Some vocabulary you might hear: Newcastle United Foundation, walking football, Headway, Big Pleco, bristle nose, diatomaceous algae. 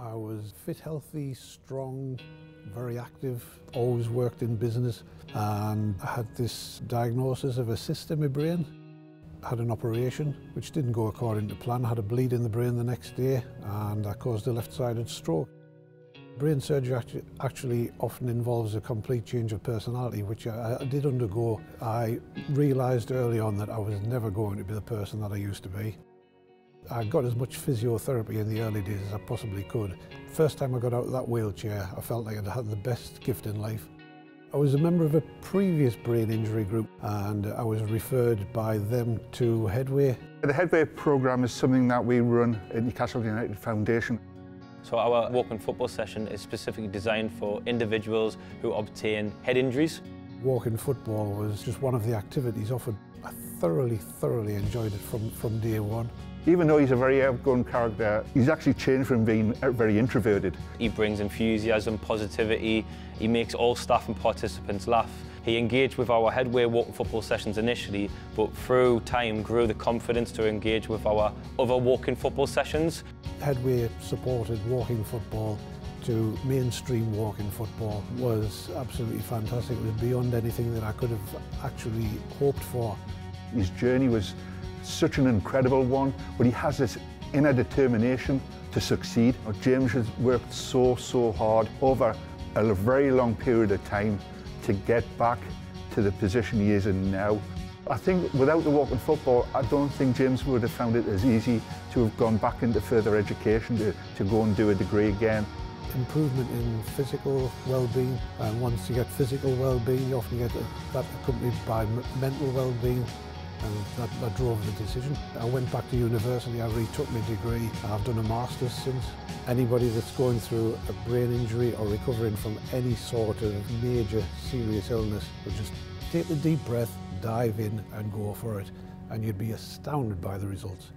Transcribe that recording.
I was fit, healthy, strong, very active, always worked in business, and I had this diagnosis of a cyst in my brain. I had an operation which didn't go according to plan. I had a bleed in the brain the next day and I caused a left-sided stroke. Brain surgery actually often involves a complete change of personality, which I did undergo. I realised early on that I was never going to be the person that I used to be. I got as much physiotherapy in the early days as I possibly could. First time I got out of that wheelchair, I felt like I'd had the best gift in life. I was a member of a previous brain injury group and I was referred by them to Headway. The Headway programme is something that we run at Newcastle United Foundation. So our walk and football session is specifically designed for individuals who obtain head injuries. Walk and football was just one of the activities offered. I thoroughly enjoyed it from day one. Even though he's a very outgoing character, he's actually changed from being very introverted. He brings enthusiasm, positivity, he makes all staff and participants laugh. He engaged with our Headway walk and football sessions initially, but through time grew the confidence to engage with our other walking football sessions. Headway supported walking football to mainstream walking football was absolutely fantastic. It was beyond anything that I could have actually hoped for. His journey was such an incredible one, but he has this inner determination to succeed. James has worked so hard over a very long period of time to get back to the position he is in now. I think without the walking football, I don't think James would have found it as easy to have gone back into further education, to go and do a degree again. Improvement in physical well-being, and once you get physical well-being, you often get that accompanied by mental well-being. And that drove the decision. I went back to university, I retook my degree, I've done a master's since. Anybody that's going through a brain injury or recovering from any sort of major serious illness would just take a deep breath, dive in and go for it, and you'd be astounded by the results.